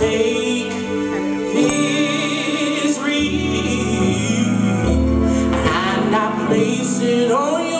Take his reed and I place it on you.